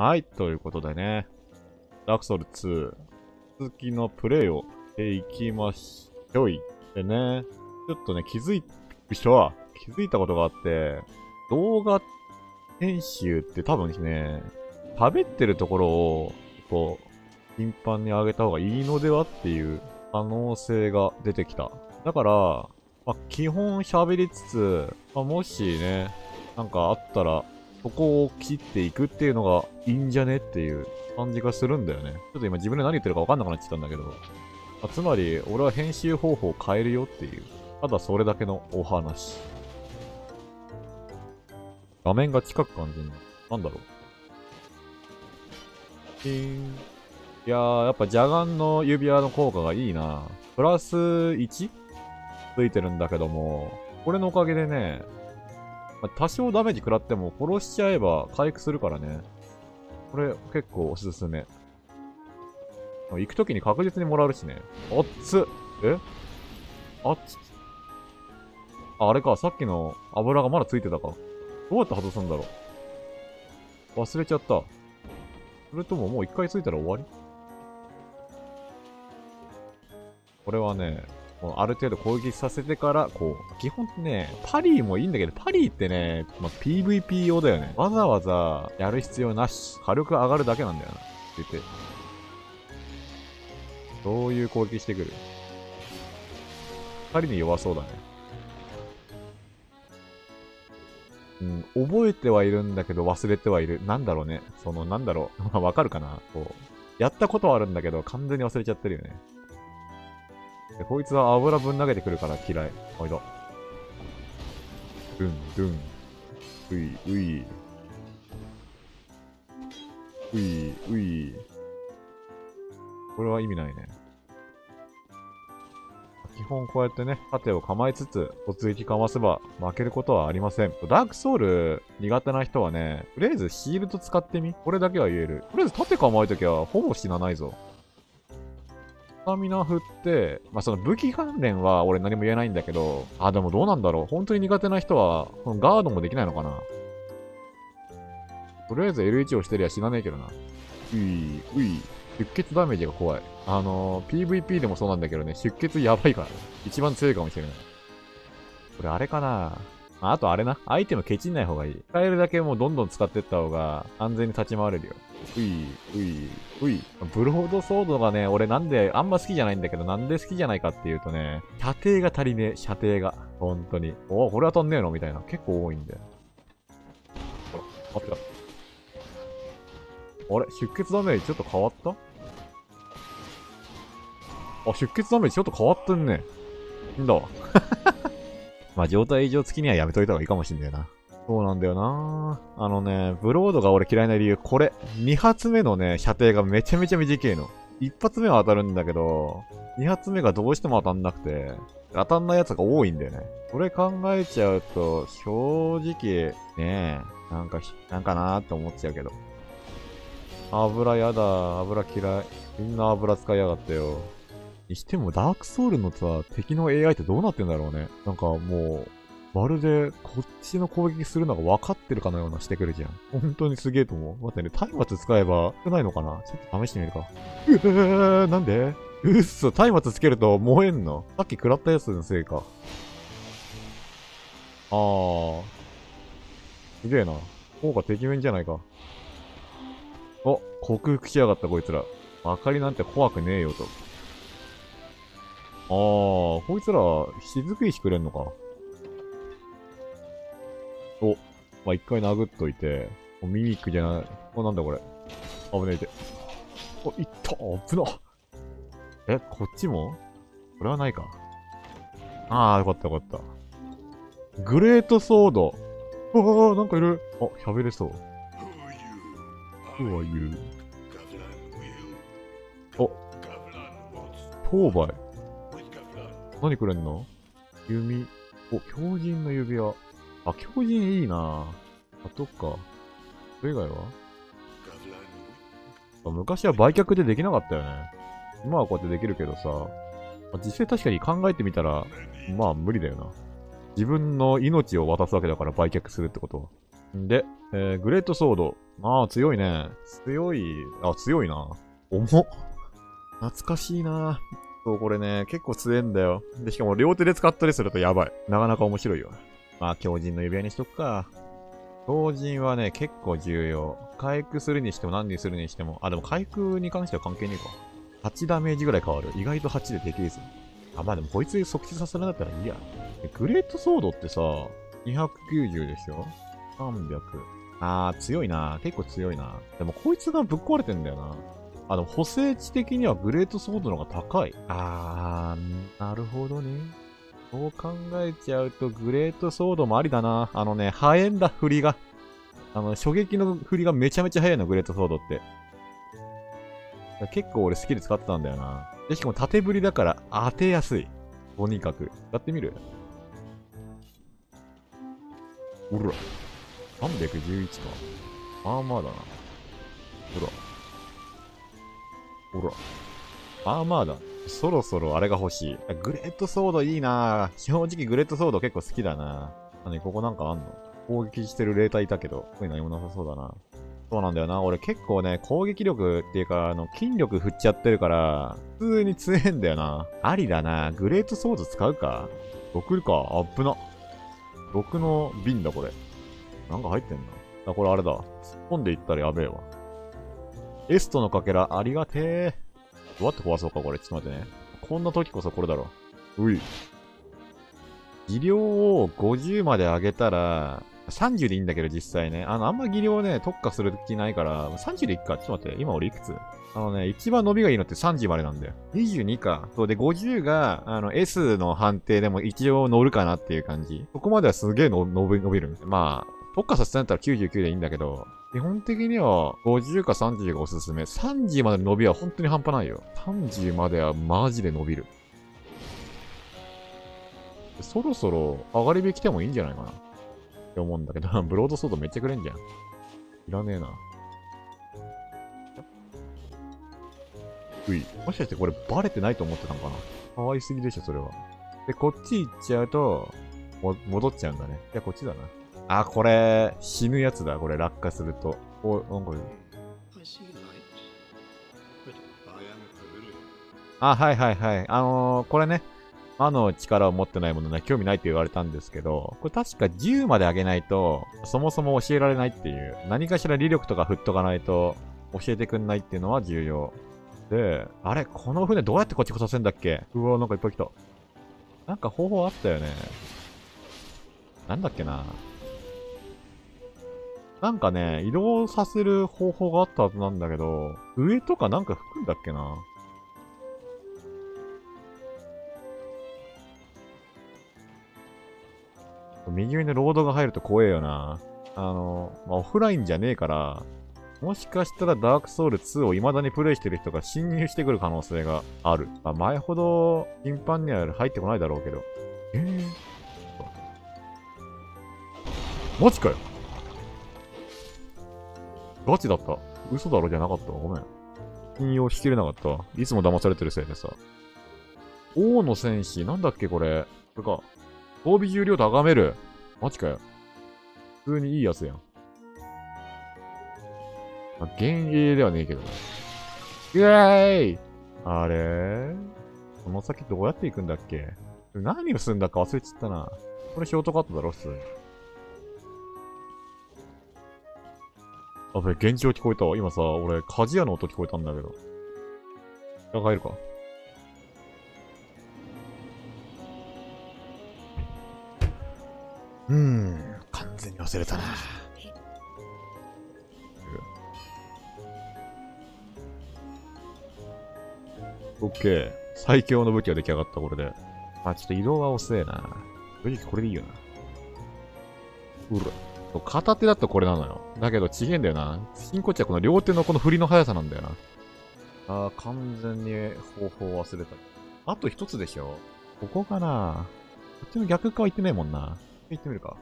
はい、ということでね、ダークソウル2、続きのプレイをしていきましょい。でね、ちょっとね、気づいたことがあって、動画編集って多分ですね、喋ってるところを、こう、頻繁に上げた方がいいのではっていう可能性が出てきた。だから、まあ、基本喋りつつ、まあ、もしね、なんかあったら、そこを切っていくっていうのがいいんじゃねっていう感じがするんだよね。ちょっと今自分で何言ってるか分かんなくなっちゃったんだけど。つまり、俺は編集方法を変えるよっていう。ただそれだけのお話。画面が近く感じるの。なんだろう。いやー、やっぱジャガンの指輪の効果がいいな。プラス 1? ついてるんだけども、これのおかげでね、多少ダメージ食らっても殺しちゃえば回復するからね。これ結構おすすめ。行くときに確実にもらえるしね。あっつ。えあっつ。あれか、さっきの油がまだついてたか。どうやって外すんだろう。忘れちゃった。それとももう一回ついたら終わり？これはね、ある程度攻撃させてから、こう、基本ね、パリーもいいんだけど、パリーってね、まあ、PVP 用だよね。わざわざやる必要なし。火力上がるだけなんだよな。出て。どういう攻撃してくる？パリに弱そうだね。うん、覚えてはいるんだけど忘れてはいる。なんだろうね。なんだろう。わかるかな？こう。やったことはあるんだけど、完全に忘れちゃってるよね。こいつは油ぶん投げてくるから嫌い。おいだ。ドゥン、ドゥン。うい、うい。うい、うい。これは意味ないね。基本こうやってね、盾を構えつつ、突撃かますば負けることはありません。ダークソウル苦手な人はね、とりあえずシールド使ってみ。これだけは言える。とりあえず盾構えときはほぼ死なないぞ。スタミナ振って、まあ、その武器関連は俺何も言えないんだけど、あ、でもどうなんだろう。本当に苦手な人は、このガードもできないのかな。とりあえず LH をしてりゃ死なねえけどな。ういうい。出血ダメージが怖い。PVP でもそうなんだけどね、出血やばいから。一番強いかもしれない。これあれかな。あとあれな。アイテムケチんない方がいい。使えるだけもうどんどん使ってった方が安全に立ち回れるよ。ういういうい。ブロードソードがね、俺なんであんま好きじゃないんだけど、なんで好きじゃないかっていうとね、射程が足りねえ。射程が。ほんとに。お、これは飛んねえのみたいな。結構多いんだよ。ほら、待ってた。あれ出血ダメージちょっと変わった？あ、出血ダメージちょっと変わってんね。んだわ。まあ状態異常付きにはやめといた方がいいかもしんねえな。そうなんだよな。ブロードが俺嫌いな理由、これ。2発目のね、射程がめちゃめちゃ短いの。1発目は当たるんだけど、2発目がどうしても当たんなくて、当たんないやつが多いんだよね。これ考えちゃうと、正直、ねえ、なんかなーって思っちゃうけど。油やだ。油嫌い。みんな油使いやがったよ。にしてもダークソウルのさ、敵の AI ってどうなってんだろうね。なんかもう、まるでこっちの攻撃するのが分かってるかのようなしてくるじゃん。本当にすげえと思う。待ってね、体罰使えば少ないのかな？ちょっと試してみるか。なんで？うっそ、体罰つけると燃えんの？さっき食らったやつのせいか。すげえな。効果てきめんじゃないか。お、克服しやがったこいつら。明かりなんて怖くねえよと。こいつら、雫石くれんのか。お、まあ、一回殴っといて。ミミックじゃない。お、なんだこれ。危ねえで。お、いった危な。え、こっちも？これはないか。よかったよかった。グレートソード。なんかいる。あ、喋れそう。Who are you? お、当倍。何くれんの？弓。お、狂人の指輪。あ、狂人いいなぁ。あ、そっか。それ以外は？昔は売却でできなかったよね。今はこうやってできるけどさ。実際確かに考えてみたら、まあ無理だよな。自分の命を渡すわけだから売却するってことは。で、グレートソード。ああ、強いね。強い。あ、強いな。重っ。懐かしいな。そう、これね、結構強いんだよ。で、しかも両手で使ったりするとやばい。なかなか面白いよ。まあ、強靭の指輪にしとくか。強靭はね、結構重要。回復するにしても何にするにしても。あ、でも回復に関しては関係ねえか。8ダメージぐらい変わる。意外と8でできるぞ。あ、まあでもこいつ即死させるんだったらいいや。グレートソードってさ、290でしょ ?300。あー、強いな。結構強いな。でもこいつがぶっ壊れてんだよな。あの、補正値的にはグレートソードの方が高い。あー、なるほどね。そう考えちゃうと、グレートソードもありだな。あのね、早いんだ、振りが。あの、初撃の振りがめちゃめちゃ早いの、グレートソードって。結構俺スキル使ってたんだよな。で、しかも縦振りだから当てやすい。とにかく。やってみる？おら。311か。まあまあだな。おら。おら。まあまあだ。そろそろあれが欲しい。グレートソードいいなぁ。正直グレートソード結構好きだなぁ。なに、ここなんかあんの？攻撃してる霊体いたけど、これ何もなさそうだな。そうなんだよな。俺結構ね、攻撃力っていうか、筋力振っちゃってるから、普通に強えんだよな。ありだな。グレートソード使うか？6か。あっぶな。6の瓶だ、これ。なんか入ってんな。あ、これあれだ。突っ込んでいったらやべえわ。エストのかけら、ありがてえ。どうやって壊そうか、これ。ちょっと待ってね。こんな時こそこれだろ。うい。技量を50まで上げたら、30でいいんだけど、実際ね。あんま技量ね、特化する気ないから、30でいっか。ちょっと待って、今俺いくつ？一番伸びがいいのって30までなんだよ。22か。そうで、50が、S の判定でも一応乗るかなっていう感じ。ここまではすげえ伸びるんです。まあ、特化させたんだったら99でいいんだけど、基本的には50か30がおすすめ。30までの伸びは本当に半端ないよ。30まではマジで伸びる。そろそろ上がり火来てもいいんじゃないかな。って思うんだけど、ブロードソードめっちゃくれんじゃん。いらねえな。うい。もしかしてこれバレてないと思ってたのかな？かわいすぎでしょ、それは。で、こっち行っちゃうと、戻っちゃうんだね。いや、こっちだな。あ、これ、死ぬやつだ、これ、落下すると。お、なんかいる。あ、はいはいはい。これね。魔の力を持ってないものには興味ないって言われたんですけど、これ確か10まで上げないと、そもそも教えられないっていう、何かしら理力とか振っとかないと、教えてくんないっていうのは重要。で、あれ、この船どうやってこっち来させんだっけ？うわ、なんかいっぱい来た。なんか方法あったよね。なんだっけな。なんかね、移動させる方法があったはずなんだけど、上とかなんか吹くんだっけな。右上のロードが入ると怖えよな。まあ、オフラインじゃねえから、もしかしたらダークソウル2を未だにプレイしてる人が侵入してくる可能性がある。まあ、前ほど頻繁には入ってこないだろうけど。マジかよ。ガチだった。嘘だろじゃなかった。ごめん。信用しきれなかった。いつも騙されてるせいでさ。王の戦士、なんだっけこれ。これか。装備重量高める。マジかよ。普通にいいやつやん。まあ、幻影ではねえけどな。イェーイ！あれー？この先どうやって行くんだっけ？何をするんだか忘れちゃったな。これショートカットだろ、普通に。あ、それ現状聞こえたわ。今さ、俺、鍛冶屋の音聞こえたんだけど。なんか入るか。完全に忘れたな。オッケー。最強の武器が出来上がった、これで。あ、ちょっと移動が遅えな。正直これでいいよな。うら。片手だとこれなのよ。だけど、ちげえんだよな。チンコっちはこの両手のこの振りの速さなんだよな。あー、完全に方法を忘れた。あと一つでしょ。ここかな。こっちの逆側行ってねえもんな。行ってみるか。